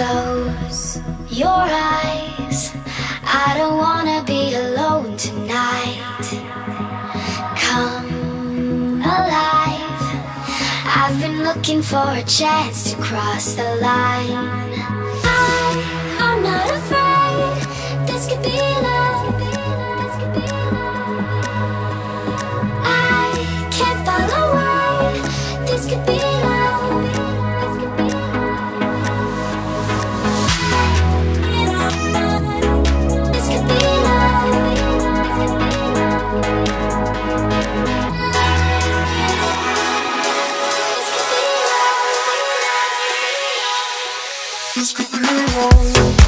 close your eyes. I don't wanna be alone tonight. Come alive. I've been looking for a chance to cross the line. I'm not afraid. This could be love. I can't fall away. This could be love. This could be wrong.